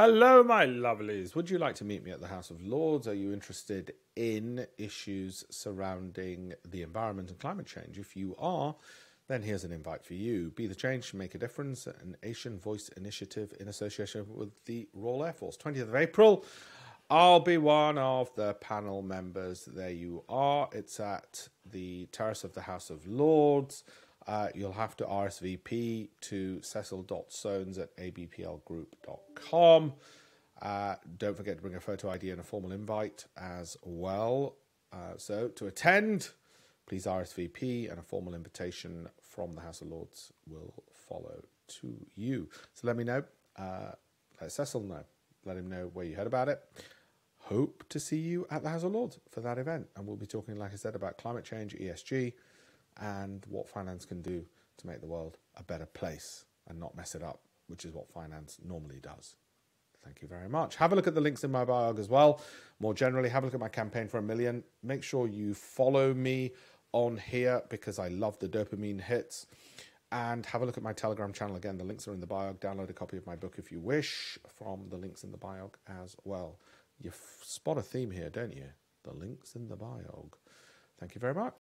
Hello, my lovelies. Would you like to meet me at the House of Lords? Are you interested in issues surrounding the environment and climate change? If you are, then here's an invite for you. Be the Change, Make a Difference, an Asian Voice initiative in association with the Royal Air Force. 20th of April, I'll be one of the panel members. There you are. It's at the terrace of the House of Lords. You'll have to RSVP to Cecil.Soans@abplgroup.com. Don't forget to bring a photo ID and a formal invite as well. So to attend, please RSVP, and a formal invitation from the House of Lords will follow to you. So let me know. Let Cecil know. Let him know where you heard about it. Hope to see you at the House of Lords for that event. And we'll be talking, like I said, about climate change, ESG, and what finance can do to make the world a better place and not mess it up, which is what finance normally does. Thank you very much. Have a look at the links in my bio as well. More generally, have a look at my campaign for $1 million. Make sure you follow me on here because I love the dopamine hits. And have a look at my Telegram channel. Again, the links are in the bio. Download a copy of my book if you wish from the links in the bio as well. You spot a theme here, don't you? The links in the bio. Thank you very much.